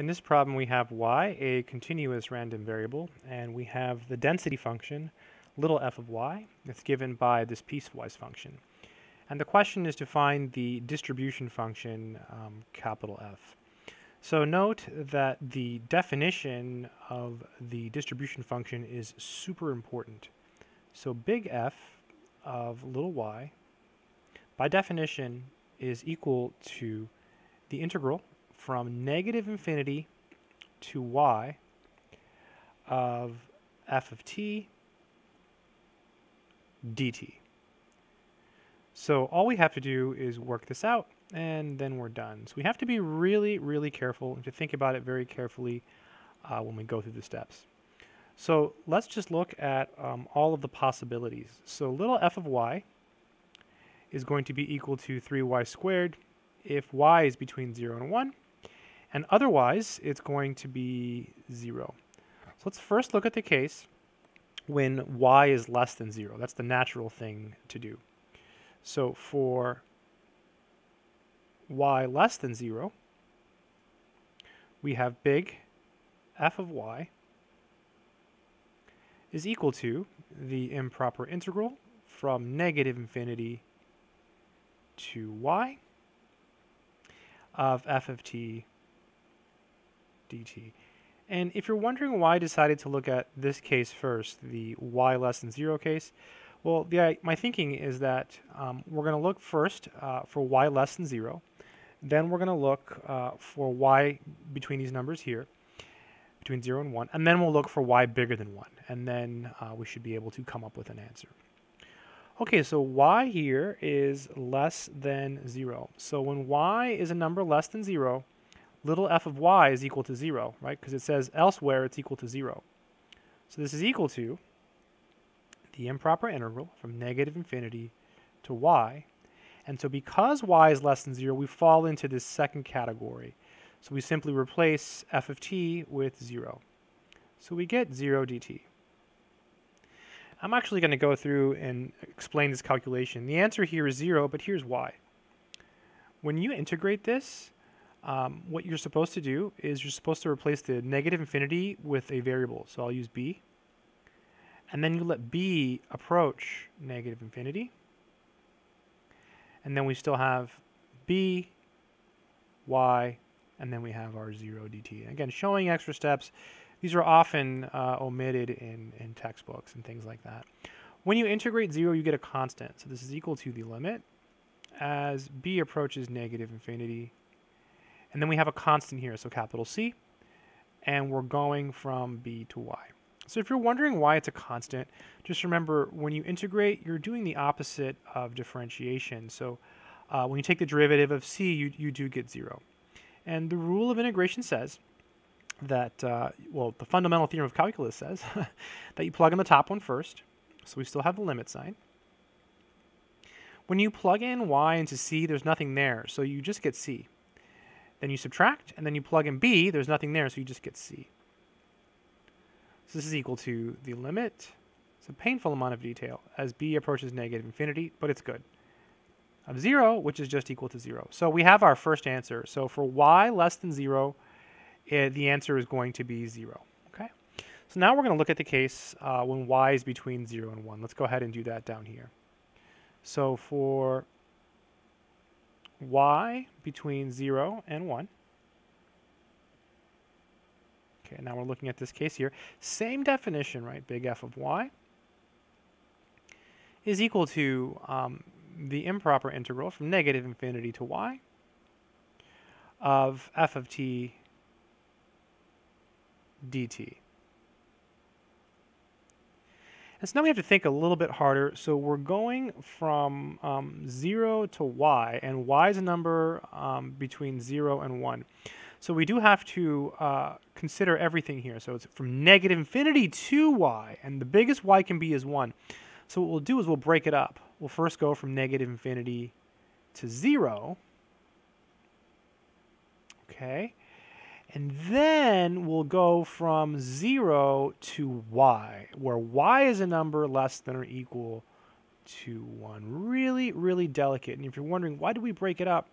In this problem we have y, a continuous random variable, and we have the density function, little f of y, that's given by this piecewise function. And the question is to find the distribution function, capital F. So note that the definition of the distribution function is super important. So big F of little y, by definition, is equal to the integral from negative infinity to y of f of t dt. So all we have to do is work this out, and then we're done. So we have to be really, really careful and to think about it very carefully when we go through the steps. So let's just look at all of the possibilities. So little f of y is going to be equal to 3y squared if y is between 0 and 1, and otherwise it's going to be 0. So let's first look at the case when y is less than 0. That's the natural thing to do. So for y less than 0, we have big f of y is equal to the improper integral from negative infinity to y of f of t dt. And if you're wondering why I decided to look at this case first, the y less than 0 case, well, my thinking is that we're going to look first for y less than 0. Then we're going to look for y between these numbers here, between 0 and 1. And then we'll look for y bigger than 1. And then we should be able to come up with an answer. Okay, so y here is less than 0. So when y is a number less than 0, little f of y is equal to 0, right? Because it says elsewhere it's equal to 0. So this is equal to the improper integral from negative infinity to y. And so because y is less than 0, we fall into this second category. So we simply replace f of t with 0. So we get 0 dt. I'm actually going to go through and explain this calculation. The answer here is 0, but here's why. When you integrate this, what you're supposed to do is you're supposed to replace the negative infinity with a variable. So I'll use b. And then you let b approach negative infinity. And then we still have b, y, and then we have our 0 dt. And again, showing extra steps. These are often omitted in textbooks and things like that. When you integrate 0, you get a constant. So this is equal to the limit as b approaches negative infinity. And then we have a constant here, so capital C. And we're going from b to y. So if you're wondering why it's a constant, just remember when you integrate, you're doing the opposite of differentiation. So when you take the derivative of c, you do get 0. And the rule of integration says that, well, the fundamental theorem of calculus says that you plug in the top one first. So we still have the limit sign. When you plug in y into c, there's nothing there. So you just get c. Then you subtract, and then you plug in b, there's nothing there. So you just get c. So this is equal to the limit. It's a painful amount of detail as b approaches negative infinity, but it's good. Of 0, which is just equal to 0. So we have our first answer. So for y less than 0, the answer is going to be 0. Okay. So now we're going to look at the case when y is between 0 and 1. Let's go ahead and do that down here. So for y between 0 and 1, okay, now we're looking at this case here. Same definition, right? Big F of y is equal to the improper integral from negative infinity to y of f of t dt. And so now we have to think a little bit harder. So we're going from 0 to y, and y is a number between 0 and 1. So we do have to consider everything here. So it's from negative infinity to y, and the biggest y can be is 1. So what we'll do is we'll break it up. We'll first go from negative infinity to 0. Okay. And then we'll go from 0 to y, where y is a number less than or equal to 1. Really, really delicate. And if you're wondering, why do we break it up?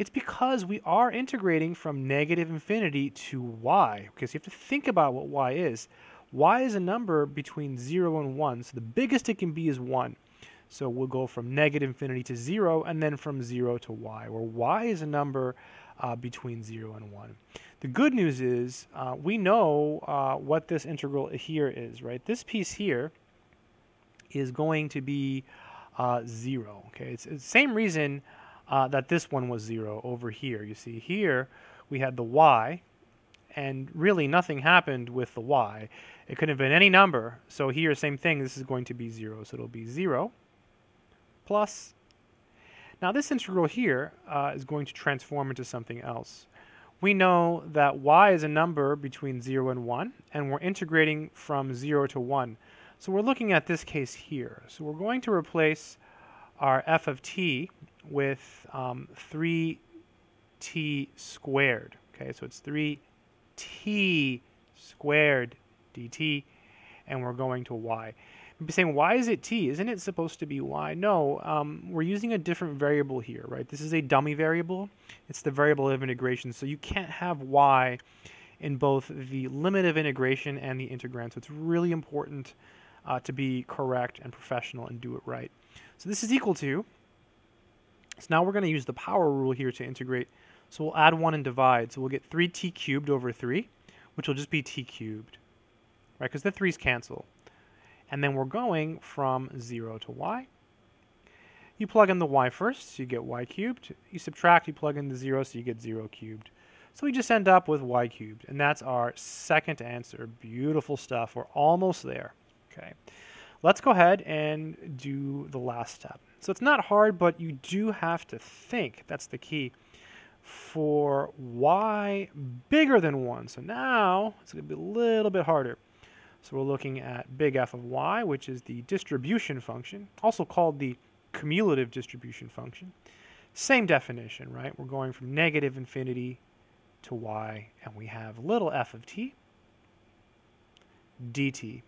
It's because we are integrating from negative infinity to y, because you have to think about what y is. Y is a number between 0 and 1, so the biggest it can be is 1. So we'll go from negative infinity to 0, and then from 0 to y, where y is a number between 0 and 1. The good news is we know what this integral here is, right? This piece here is going to be 0, okay? It's the same reason that this one was 0 over here. You see here we had the y, and really nothing happened with the y. It could have been any number. So here, same thing, this is going to be 0. So it'll be 0 plus. Now this integral here is going to transform into something else. We know that y is a number between 0 and 1, and we're integrating from 0 to 1. So we're looking at this case here. So we're going to replace our f of t with 3t squared. Okay, so it's 3t squared dt, and we're going to y. You'd be saying, why is it t? Isn't it supposed to be y? No, we're using a different variable here, right? This is a dummy variable. It's the variable of integration, so you can't have y in both the limit of integration and the integrand, so it's really important to be correct and professional and do it right. So this is equal to, so now we're going to use the power rule here to integrate, so we'll add 1 and divide, so we'll get 3t cubed over 3, which will just be t cubed, right, because the 3's cancel. And then we're going from 0 to y. You plug in the y first, so you get y cubed. You subtract, you plug in the 0, so you get 0 cubed. So we just end up with y cubed, and that's our second answer. Beautiful stuff. We're almost there. Okay, let's go ahead and do the last step. So it's not hard, but you do have to think. That's the key. For y bigger than 1, so now it's going to be a little bit harder. So we're looking at big F of y, which is the distribution function, also called the cumulative distribution function. Same definition, right? We're going from negative infinity to y, and we have little f of t dt.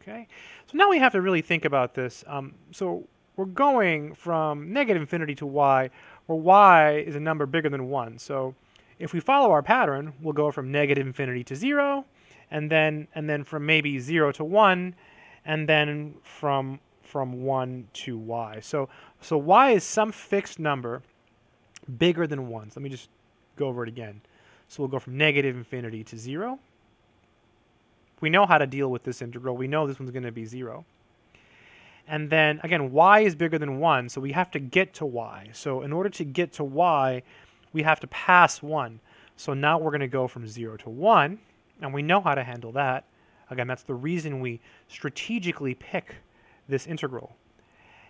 Okay? So now we have to really think about this. So we're going from negative infinity to y, where y is a number bigger than 1. So if we follow our pattern, we'll go from negative infinity to 0, and then from maybe 0 to 1, and then from 1 to y. So y is some fixed number bigger than 1. So let me just go over it again. So we'll go from negative infinity to 0. We know how to deal with this integral. We know this one's going to be 0. And then, again, y is bigger than 1, so we have to get to y. So in order to get to y, we have to pass 1. So now we're going to go from 0 to 1. And we know how to handle that. Again, that's the reason we strategically pick this integral.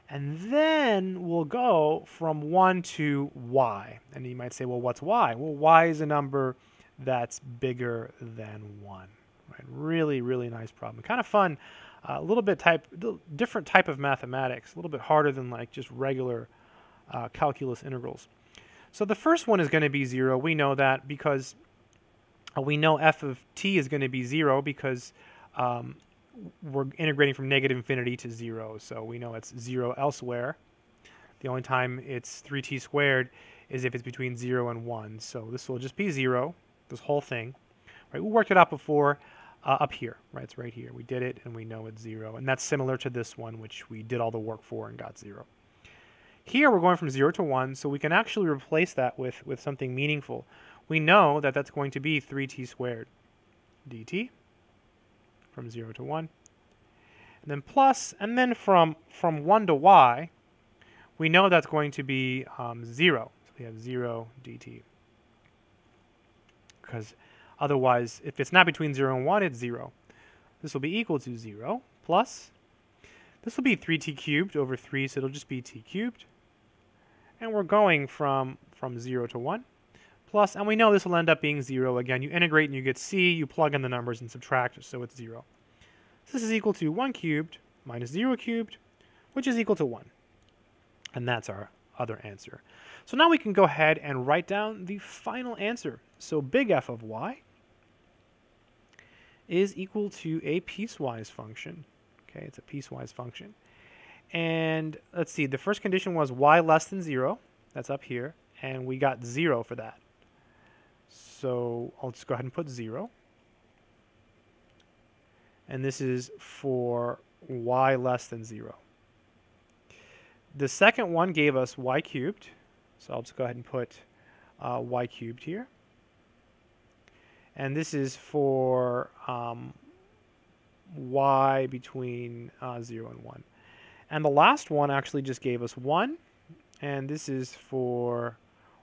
And then we'll go from 1 to y. And you might say, well, what's y? Well, y is a number that's bigger than 1. Right? Really, really nice problem. Kind of fun. A little bit different type of mathematics. A little bit harder than like just regular calculus integrals. So the first one is going to be 0. We know that because we know f of t is going to be 0 because we're integrating from negative infinity to 0. So we know it's 0 elsewhere. The only time it's 3t squared is if it's between 0 and 1. So this will just be 0, this whole thing. Right? We worked it out before up here. Right? It's right here. We did it, and we know it's 0. And that's similar to this one, which we did all the work for and got 0. Here we're going from 0 to 1, so we can actually replace that with something meaningful. We know that that's going to be 3t squared dt from 0 to 1. And then plus, and then from 1 to y, we know that's going to be 0. So we have 0 dt. Because otherwise, if it's not between 0 and 1, it's 0. This will be equal to 0 plus, this will be 3t cubed over 3, so it'll just be t cubed. And we're going from 0 to 1. Plus, and we know this will end up being 0 again. You integrate and you get c, you plug in the numbers and subtract, so it's 0. So this is equal to 1 cubed minus 0 cubed, which is equal to 1. And that's our other answer. So now we can go ahead and write down the final answer. So big F of y is equal to a piecewise function. Okay, it's a piecewise function. And let's see, the first condition was y less than 0. That's up here. and we got 0 for that. So I'll just go ahead and put 0. And this is for y less than 0. The second one gave us y cubed. So I'll just go ahead and put y cubed here. And this is for y between 0 and 1. And the last one actually just gave us 1. And this is for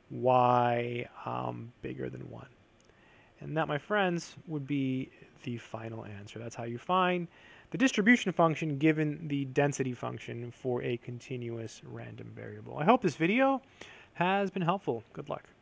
y bigger than 1. And that, my friends, would be the final answer. That's how you find the distribution function given the density function for a continuous random variable. I hope this video has been helpful. Good luck.